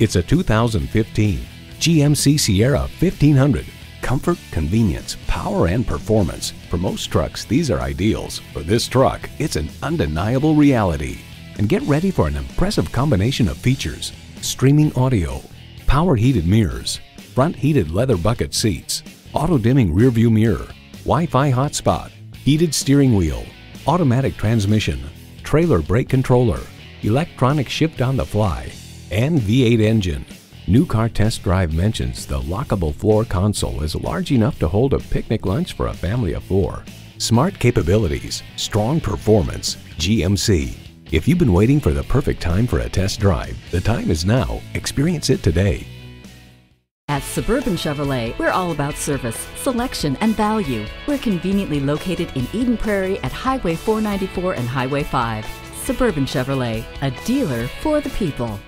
It's a 2015 GMC Sierra 1500. Comfort, convenience, power, and performance. For most trucks, these are ideals. For this truck, it's an undeniable reality. And get ready for an impressive combination of features: streaming audio, power heated mirrors, front heated leather bucket seats, auto dimming rearview mirror, Wi-Fi hotspot, heated steering wheel, automatic transmission, trailer brake controller, electronic shift on the fly, and V8 engine. New Car Test Drive mentions the lockable floor console is large enough to hold a picnic lunch for a family of four. Smart capabilities, strong performance, GMC. If you've been waiting for the perfect time for a test drive, the time is now. Experience it today. At Suburban Chevrolet, we're all about service, selection, and value. We're conveniently located in Eden Prairie at Highway 494 and Highway 5. Suburban Chevrolet, a dealer for the people.